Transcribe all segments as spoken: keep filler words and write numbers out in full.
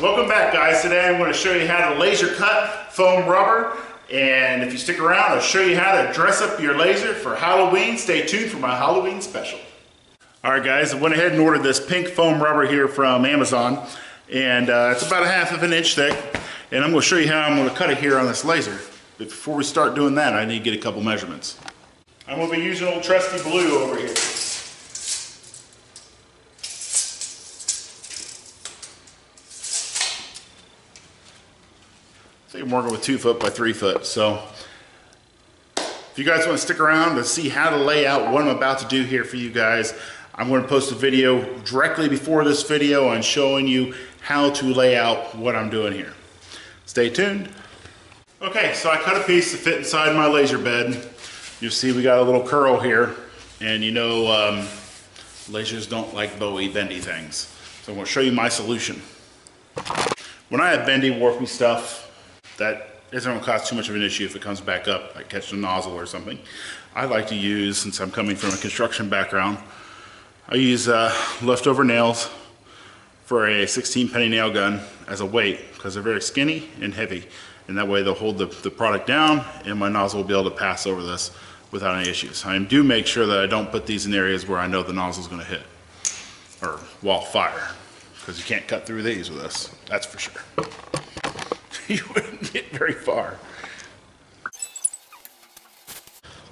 Welcome back, guys. Today I'm going to show you how to laser cut foam rubber, and if you stick around I'll show you how to dress up your laser for Halloween. Stay tuned for my Halloween special. Alright guys, I went ahead and ordered this pink foam rubber here from Amazon, and uh, it's about a half of an inch thick, and I'm going to show you how I'm going to cut it here on this laser. But before we start doing that, I need to get a couple measurements. I'm going to be using old trusty blue over here. I think I'm working with two foot by three foot. So if you guys want to stick around to see how to lay out what I'm about to do here for you guys, I'm going to post a video directly before this video on showing you how to lay out what I'm doing here. Stay tuned. Okay, so I cut a piece to fit inside my laser bed. You'll see we got a little curl here, and you know um, lasers don't like bowie bendy things. So I'm going to show you my solution. When I have bendy warpy stuff, that isn't going to cause too much of an issue if it comes back up, like catch a nozzle or something. I like to use, since I'm coming from a construction background, I use uh, leftover nails for a sixteen penny nail gun as a weight, because they're very skinny and heavy, and that way they'll hold the, the product down and my nozzle will be able to pass over this without any issues. I do make sure that I don't put these in areas where I know the nozzle is going to hit or wall fire, because you can't cut through these with this, that's for sure. You wouldn't get very far.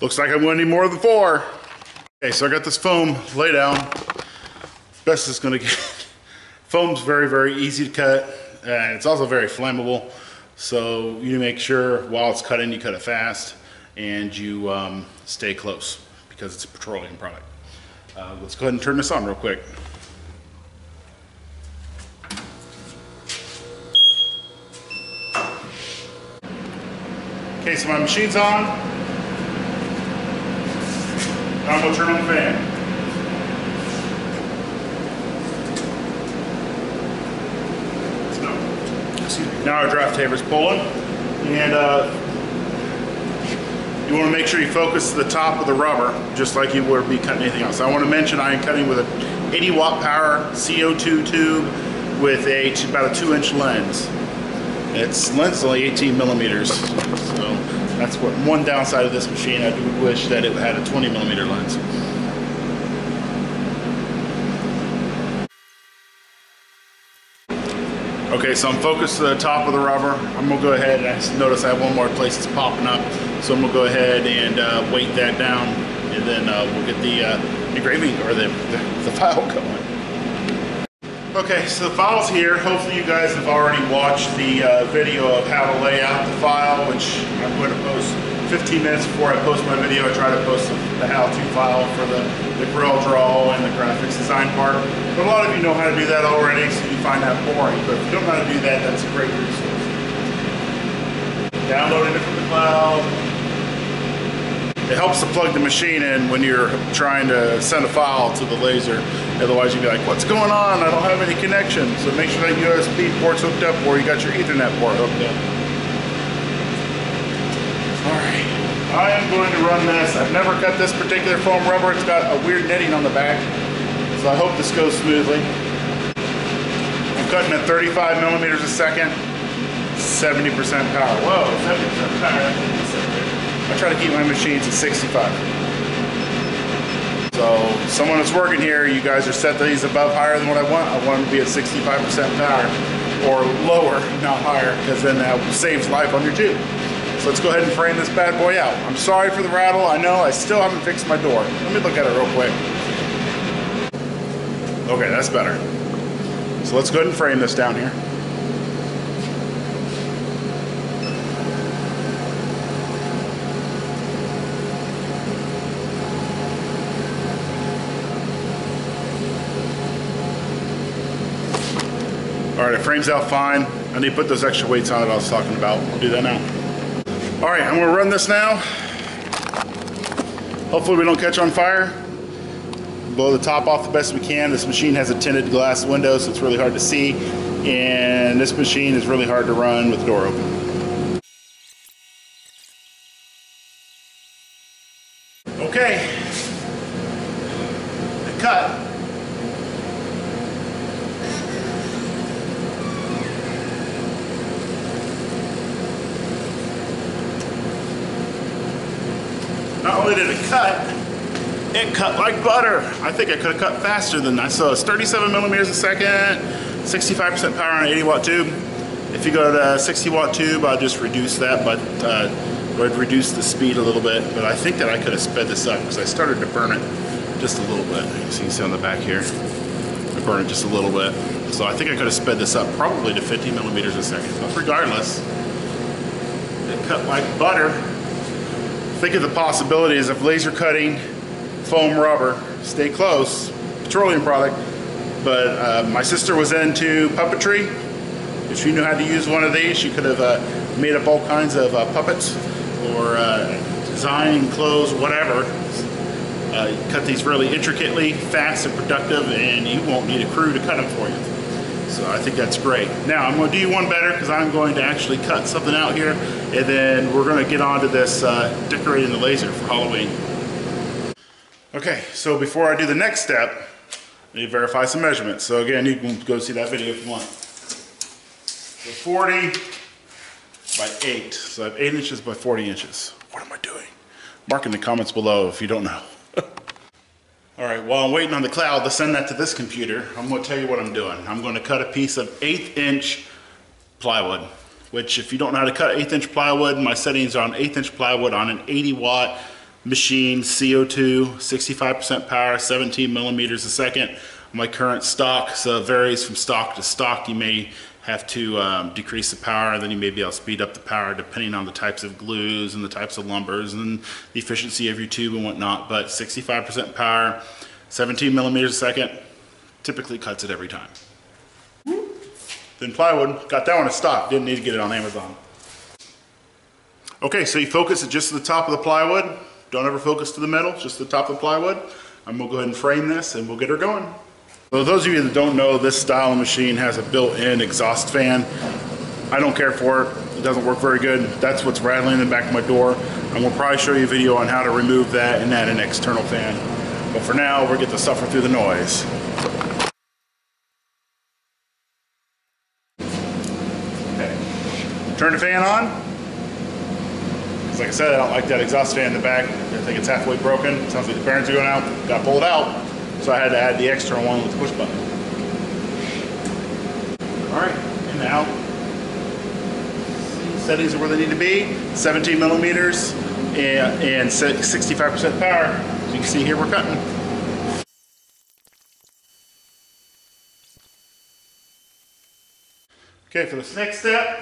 Looks like I'm going to need more than four. Okay, so I got this foam laid down. Best it's going to get. Foam's very, very easy to cut, and it's also very flammable. So you make sure while it's cutting, you cut it fast, and you um, stay close because it's a petroleum product. Uh, let's go ahead and turn this on real quick. Okay, so my machine's on. I'm going to turn on the fan. Let's go. Now our draft taper's pulling. And uh, you want to make sure you focus the top of the rubber, just like you would be cutting anything else. I want to mention I am cutting with an eighty watt power C O two tube with a, about a two inch lens. It's lens only eighteen millimeters, so that's what one downside of this machine. I do wish that it had a twenty millimeter lens. Okay, so I'm focused to the top of the rubber. I'm gonna go ahead, and I just notice I have one more place that's popping up, so I'm gonna go ahead and uh, weight that down, and then uh, we'll get the uh, engraving or the, the, the file going. Okay, so the file's here. Hopefully you guys have already watched the uh, video of how to lay out the file, which I'm going to post fifteen minutes before I post my video. I try to post the how-to file for the, the grill draw and the graphics design part. But a lot of you know how to do that already, so you find that boring. But if you don't know how to do that, that's a great resource. Downloading it from the cloud. It helps to plug the machine in when you're trying to send a file to the laser. Otherwise, you'd be like, what's going on? I don't have any connection. So make sure that U S B port's hooked up or you got your Ethernet port hooked up. All right, I am going to run this. I've never cut this particular foam rubber. It's got a weird netting on the back. So I hope this goes smoothly. I'm cutting at thirty-five millimeters a second, seventy percent power. Whoa, seventy percent power. I try to keep my machines at sixty-five. So someone that's working here, you guys are set these above higher than what I want. I want them to be at sixty-five percent power or lower, not higher, because then that saves life on your tube. So let's go ahead and frame this bad boy out. I'm sorry for the rattle. I know I still haven't fixed my door. Let me look at it real quick. Okay, that's better. So let's go ahead and frame this down here. All right, it frames out fine. I need to put those extra weights on it I was talking about. We'll do that now. All right, I'm gonna run this now. Hopefully we don't catch on fire. Blow the top off the best we can. This machine has a tinted glass window, so it's really hard to see. And this machine is really hard to run with the door open. Okay, I cut. only did it cut, it cut like butter. I think I could have cut faster than that. So it's thirty-seven millimeters a second, sixty-five percent power on an eighty watt tube. If you go to a sixty watt tube, I'll just reduce that, but uh, would reduce the speed a little bit. But I think that I could have sped this up because I started to burn it just a little bit. As you can see on the back here, I burned it just a little bit. So I think I could have sped this up probably to fifty millimeters a second. But regardless, it cut like butter. Think of the possibilities of laser cutting foam rubber. Stay close, petroleum product. But uh, my sister was into puppetry. If she knew how to use one of these, she could have uh, made up all kinds of uh, puppets or uh, design, clothes, whatever. Uh, cut these really intricately, fast and productive, and you won't need a crew to cut them for you. So I think that's great. Now I'm going to do you one better because I'm going to actually cut something out here, and then we're going to get on to this uh, decorating the laser for Halloween. Okay, so before I do the next step, I need to verify some measurements. So again, you can go see that video if you want. So forty by eight. So I have eight inches by forty inches. What am I doing? Mark in the comments below if you don't know. All right, while I'm waiting on the cloud to send that to this computer, I'm going to tell you what I'm doing. I'm going to cut a piece of eighth inch plywood, which if you don't know how to cut eighth inch plywood, my settings are on eighth inch plywood on an eighty watt machine, C O two, sixty-five percent power, seventeen millimeters a second. My current stock, so it varies from stock to stock. You may have to um, decrease the power, and then you may be able to speed up the power depending on the types of glues and the types of lumbers and the efficiency of your tube and whatnot. But sixty-five percent power, seventeen millimeters a second, typically cuts it every time. Then plywood, got that one in stock, didn't need to get it on Amazon. Okay, so you focus it just to the top of the plywood. Don't ever focus to the metal, just the top of the plywood. I'm gonna go ahead and frame this and we'll get her going. So those of you that don't know, this style of machine has a built-in exhaust fan. I don't care for it, it doesn't work very good. That's what's rattling in the back of my door. And we'll probably show you a video on how to remove that and add an external fan. But for now, we're gonna suffer through the noise. Okay, turn the fan on. Like I said, I don't like that exhaust fan in the back. I think it's halfway broken. It sounds like the bearings are going out. Got pulled out, so I had to add the external one with the push button. All right, and now settings are where they need to be. seventeen millimeters and, and sixty-five percent power. As you can see here, we're cutting. Okay, for this next step,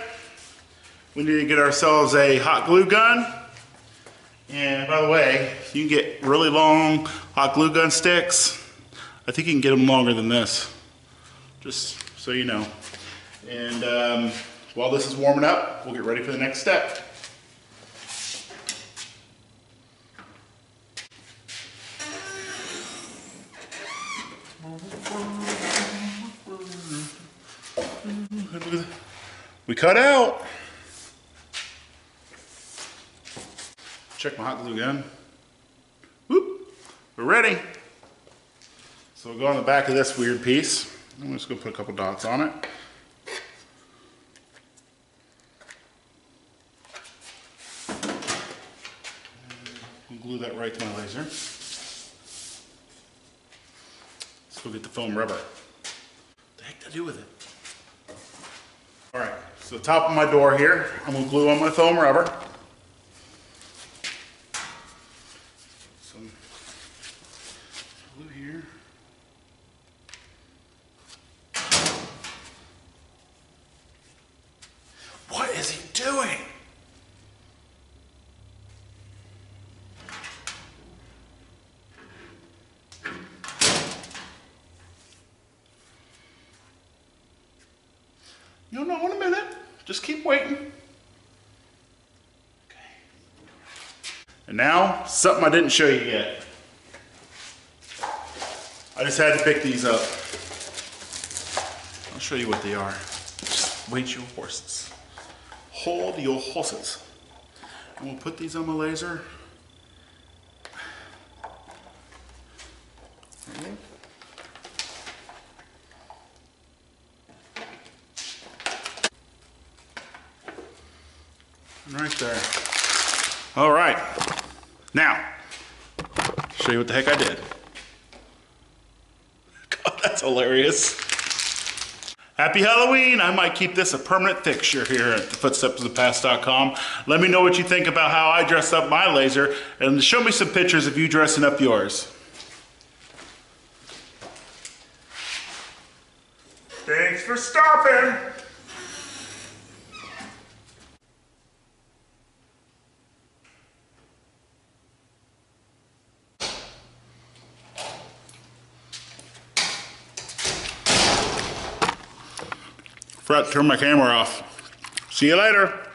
we need to get ourselves a hot glue gun. And by the way, you can get really long hot glue gun sticks. I think you can get them longer than this, just so you know. And um, while this is warming up, we'll get ready for the next step. We cut out. Check my hot glue gun. Whoop, we're ready. So we'll go on the back of this weird piece. I'm just gonna put a couple dots on it. We'll glue that right to my laser. Let's go get the foam rubber. What the heck did I do with it? All right, so the top of my door here, I'm gonna glue on my foam rubber. No, no, in a minute. Just keep waiting. Okay. And now, something I didn't show you yet. I just had to pick these up. I'll show you what they are. Just wait your horses. Hold your horses. And we'll put these on my laser. Right there. All right. Now, show you what the heck I did. God, that's hilarious. Happy Halloween! I might keep this a permanent fixture here at the footsteps of the past dot com. Let me know what you think about how I dressed up my laser, and show me some pictures of you dressing up yours. Thanks for stopping! Forgot to turn my camera off. See you later.